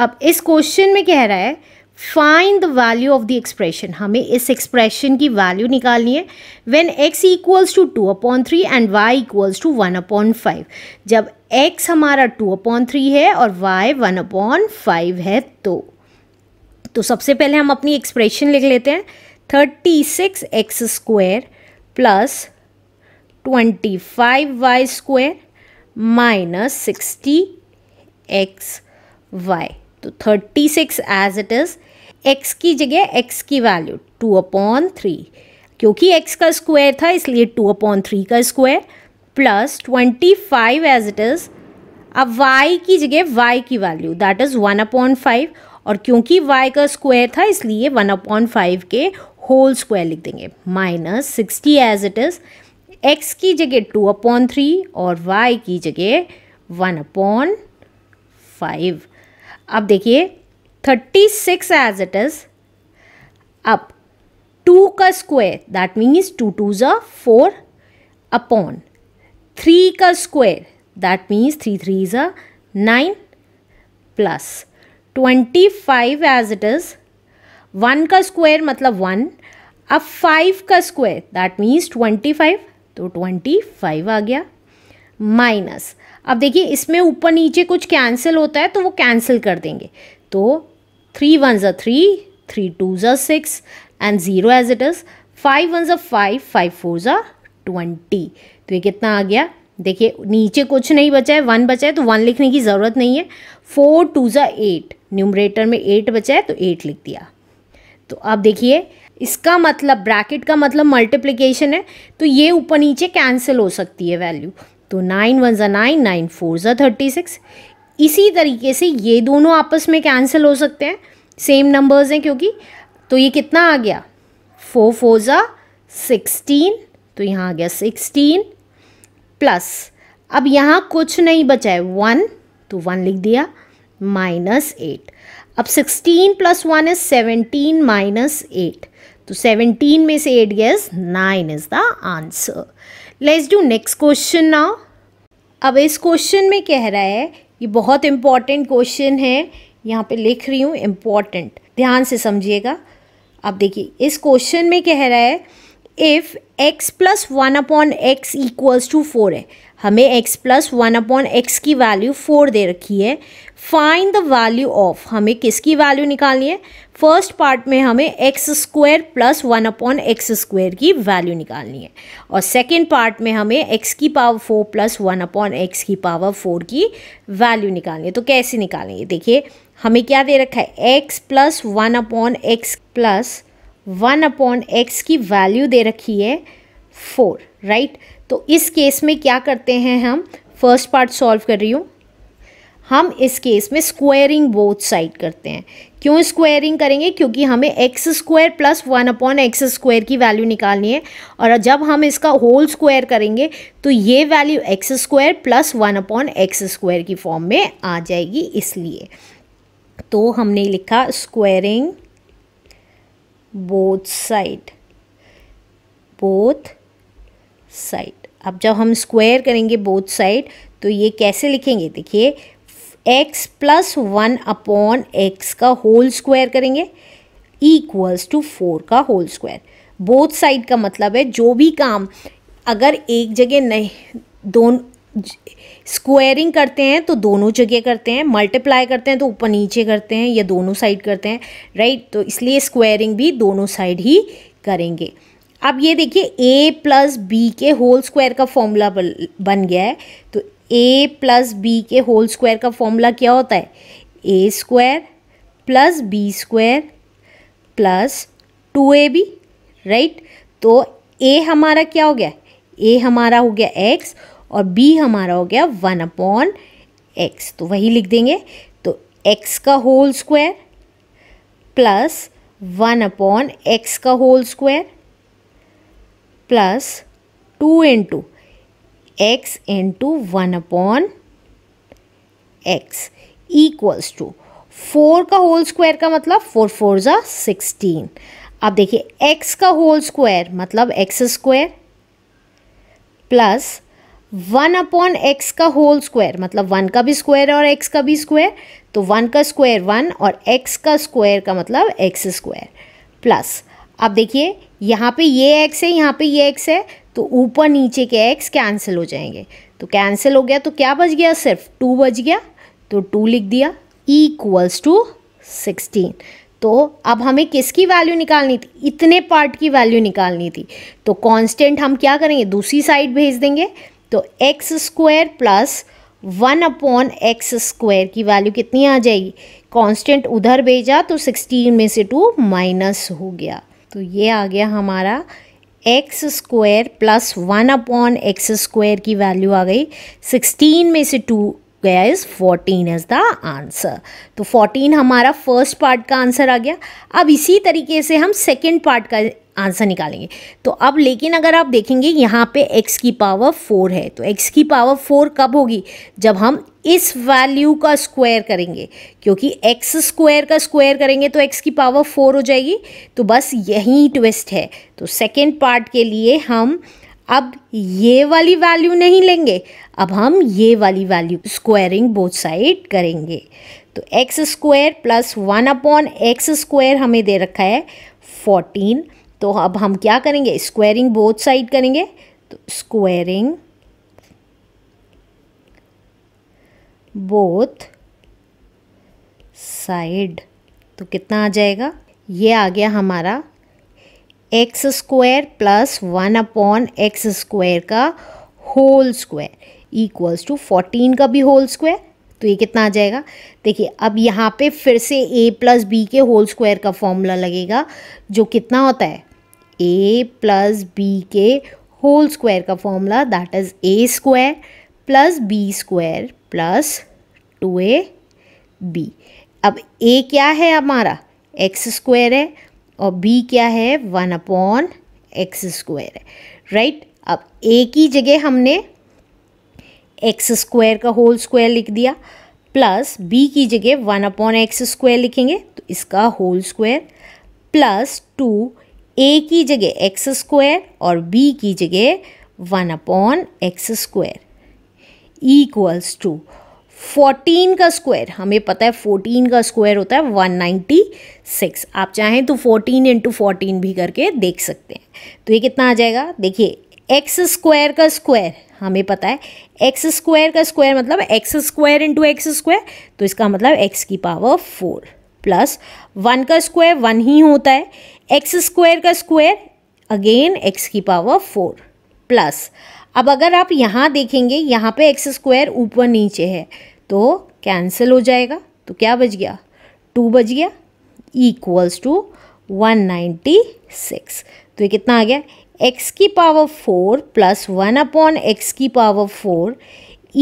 अब इस क्वेश्चन में कह रहा है find the value of the expression, हमें इस एक्सप्रेशन की वैल्यू निकालनी है। When x equals to 2/3 and y equals to 1/5, जब x हमारा 2/3 है और y 1/5 है तो सबसे पहले हम अपनी एक्सप्रेशन लिख लेते हैं 36x² plus 25y² minus 60xy। तो 36 एज इट इज़, x की जगह x की वैल्यू 2/3, क्योंकि x का स्क्वायर था इसलिए 2/3 का square, plus 25 as it is. अब y की जगह y की वैल्यू दैट इज़ 1/5, और क्योंकि y का स्क्वायर था इसलिए 1/5 के होल स्क्वायर लिख देंगे, minus 60 as it is. x की जगह 2/3 और y की जगह 1/5। अब देखिए 36 एज इट इज़, अब 2 का square that means 2 2s 4, upon 3 का square that means 3 3s 9, plus 25 as it is, 1 का स्क्वायर मतलब 1, अब 5 का स्क्वायर दैट मीन्स 25, तो 25 आ गया, माइनस। अब देखिए इसमें ऊपर नीचे कुछ कैंसिल होता है तो वो कैंसिल कर देंगे, तो 3 1s 3, 3 2s 6 and 0 as it is, 5 1s 5, 5 4s 20। तो ये कितना आ गया, देखिए नीचे कुछ नहीं बचा है, 1 बचा है, तो 1 लिखने की ज़रूरत नहीं है। 4 2s 8, न्यूमरेटर में 8 बचा है तो 8 लिख दिया। तो अब देखिए इसका मतलब ब्रैकेट का मतलब मल्टीप्लिकेशन है, तो ये ऊपर नीचे कैंसिल हो सकती है वैल्यू, तो 9 1s 9, 9 4s 36। इसी तरीके से ये दोनों आपस में कैंसिल हो सकते हैं, सेम नंबर्स हैं क्योंकि। तो ये कितना आ गया, 4 4s 16, तो यहाँ आ गया 16, प्लस अब यहाँ कुछ नहीं बचा है 1, तो 1 लिख दिया, माइनस 8। अब 16 + 1 इज 17 माइनस 8, तो 17 में से 8 गया, 9 is the answer. Let's do next question now. अब इस क्वेश्चन में कह रहा है, ये बहुत इम्पॉर्टेंट क्वेश्चन है, यहाँ पे लिख रही हूँ इम्पॉर्टेंट, ध्यान से समझिएगा। अब देखिए इस क्वेश्चन में कह रहा है if x + 1/x equals to 4 है, हमें x + 1/x की वैल्यू 4 दे रखी है। फाइंड द वैल्यू ऑफ, हमें किसकी वैल्यू निकालनी है। फर्स्ट पार्ट में हमें x² + 1/x² की वैल्यू निकालनी है, और सेकेंड पार्ट में हमें x⁴ + 1/x⁴ की वैल्यू निकालनी है। तो कैसे निकालेंगे, देखिए हमें क्या दे रखा है, x + 1/x + 1/x की वैल्यू दे रखी है 4, राइट। तो इस केस में क्या करते हैं हम, फर्स्ट पार्ट सॉल्व कर रही हूँ, हम इस केस में स्क्वायरिंग बोथ साइड करते हैं। क्यों स्क्वायरिंग करेंगे, क्योंकि हमें x² + 1/x² की वैल्यू निकालनी है, और जब हम इसका होल स्क्वायर करेंगे तो ये वैल्यू x² + 1/x² की फॉर्म में आ जाएगी, इसलिए तो हमने लिखा squaring both side, both side. अब जब हम स्क्वायर करेंगे बोथ साइड तो ये कैसे लिखेंगे, देखिए x + 1/x का होल स्क्वायर करेंगे इक्वल्स टू 4 का होल स्क्वायर। बोथ साइड का मतलब है जो भी काम अगर एक जगह नहीं, दोनों स्क्वायरिंग करते हैं तो दोनों जगह करते हैं, मल्टीप्लाई करते हैं तो ऊपर नीचे करते हैं या दोनों साइड करते हैं, राइट। तो इसलिए स्क्वायरिंग भी दोनों साइड ही करेंगे। अब ये देखिए a + b के होल स्क्वायर का फॉर्मूला बन गया है, तो a + b के होल स्क्वायर का फॉर्मूला क्या होता है, a² + b² + 2ab, राइट। तो a हमारा क्या हो गया, a हमारा हो गया x और b हमारा हो गया 1/x, तो वही लिख देंगे। तो x का होल स्क्वायर प्लस 1/x का whole square plus 2 × x × 1/x equals to 4 का होल स्क्वायर का मतलब 4 4s 16। अब देखिए x का होल स्क्वायर मतलब x² प्लस 1/x का होल स्क्वायर मतलब 1 का भी स्क्वायर और x का भी स्क्वायर, तो 1 का स्क्वायर 1 और x का स्क्वायर का मतलब x स्क्वायर प्लस। अब देखिए यहाँ पे ये x है, यहाँ पे ये x है, तो ऊपर नीचे के x कैंसिल हो जाएंगे। तो कैंसिल हो गया तो क्या बच गया, सिर्फ 2 बच गया, तो 2 लिख दिया इक्वल्स टू 16। तो अब हमें किसकी वैल्यू निकालनी थी, इतने पार्ट की वैल्यू निकालनी थी। तो कांस्टेंट हम क्या करेंगे, दूसरी साइड भेज देंगे। तो एक्स स्क्वायर प्लस 1/x² की वैल्यू कितनी आ जाएगी, कांस्टेंट उधर भेजा तो 16 में से 2 माइनस हो गया। तो ये आ गया हमारा एक्स स्क्वायर प्लस 1/x² की वैल्यू आ गई, 16 में से 2 गया इज़ 14 इज़ द आंसर। तो 14 हमारा फर्स्ट पार्ट का आंसर आ गया। अब इसी तरीके से हम सेकेंड पार्ट का आंसर निकालेंगे। तो अब लेकिन अगर आप देखेंगे यहाँ पे x की पावर 4 है, तो x की पावर 4 कब होगी, जब हम इस वैल्यू का स्क्वायर करेंगे, क्योंकि x स्क्वायर का स्क्वायर करेंगे तो x की पावर 4 हो जाएगी। तो बस यही ट्विस्ट है। तो सेकेंड पार्ट के लिए हम अब ये वाली वैल्यू नहीं लेंगे, अब हम ये वाली वैल्यू स्क्वायरिंग बोथ साइड करेंगे। तो एक्स स्क्वायर प्लस 1/x² हमें दे रखा है 14। तो अब हम क्या करेंगे, स्क्वायरिंग बोथ साइड करेंगे। तो स्क्वायरिंग बोथ साइड, तो कितना आ जाएगा, ये आ गया हमारा एक्स स्क्वायर प्लस 1/x² का होल स्क्वायर इक्वल्स टू 14 का भी होल स्क्वायर। तो ये कितना आ जाएगा, देखिए अब यहाँ पे फिर से a प्लस बी के होल स्क्वायर का फॉर्मूला लगेगा, जो कितना होता है a प्लस बी के होल स्क्वायर का formula, that is a square plus b square plus 2ab। अब a क्या है हमारा, x स्क्वायर है, और b क्या है 1/x² है, राइट। अब a की जगह हमने एक्स स्क्वायर का होल स्क्वायर लिख दिया, प्लस b की जगह 1/x² लिखेंगे तो इसका होल स्क्वायर, प्लस 2 a की जगह एक्स स्क्वायर और b की जगह 1/x² इक्वल्स टू 14 का स्क्वायर। हमें पता है 14 का स्क्वायर होता है 196। आप चाहें तो 14 × 14 भी करके देख सकते हैं। तो ये कितना आ जाएगा, देखिए एक्स स्क्वायर का स्क्वायर हमें पता है, एक्स स्क्वायर का स्क्वायर मतलब x² × x², तो इसका मतलब x की पावर 4, प्लस 1 का स्क्वायर 1 ही होता है, एक्स स्क्वायर का स्क्वायर अगेन x की पावर 4 प्लस। अब अगर आप यहाँ देखेंगे, यहाँ पे एक्स स्क्वायर ऊपर नीचे है तो कैंसिल हो जाएगा, तो क्या बच गया, 2 बच गया इक्वल्स टू 196। तो ये कितना आ गया, x की पावर 4 प्लस 1/x की power 4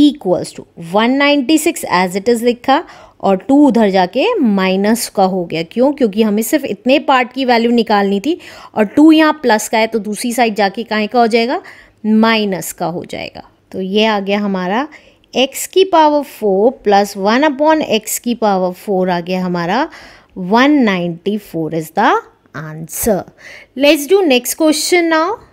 equals to 196 as it is लिखा, और 2 उधर जाके माइनस का हो गया। क्यों, क्योंकि हमें सिर्फ इतने पार्ट की वैल्यू निकालनी थी, और 2 यहाँ प्लस का है तो दूसरी साइड जाके काहे का हो जाएगा, माइनस का हो जाएगा। तो ये आ गया हमारा x की पावर 4 प्लस 1/x की पावर 4 आ गया हमारा 194 is the answer. Let's do next question now.